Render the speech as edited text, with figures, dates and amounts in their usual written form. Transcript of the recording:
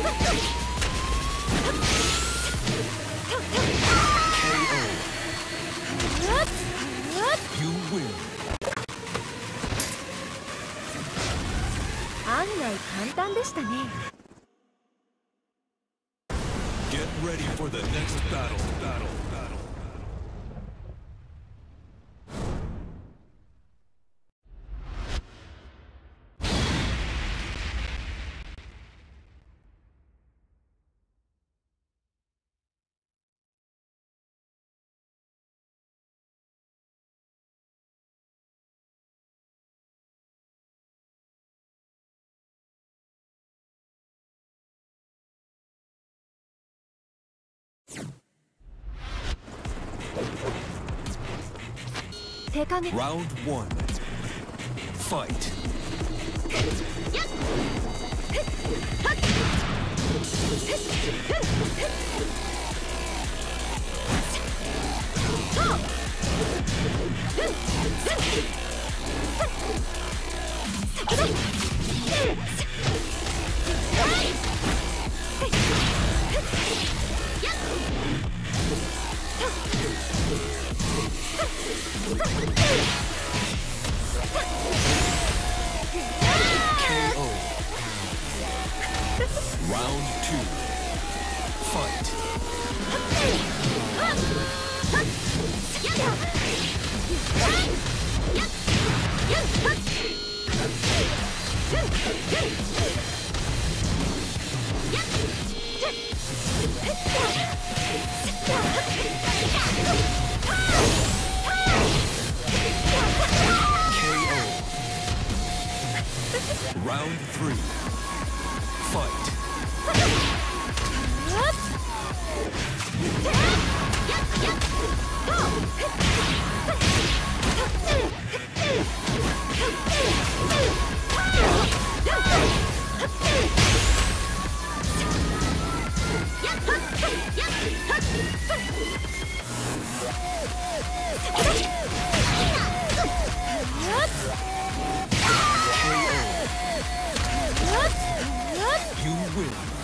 You win. 案外簡単でしたね。 Get ready for the next battle. Round one. Fight. Round two. Fight. Round three. Fight. You win.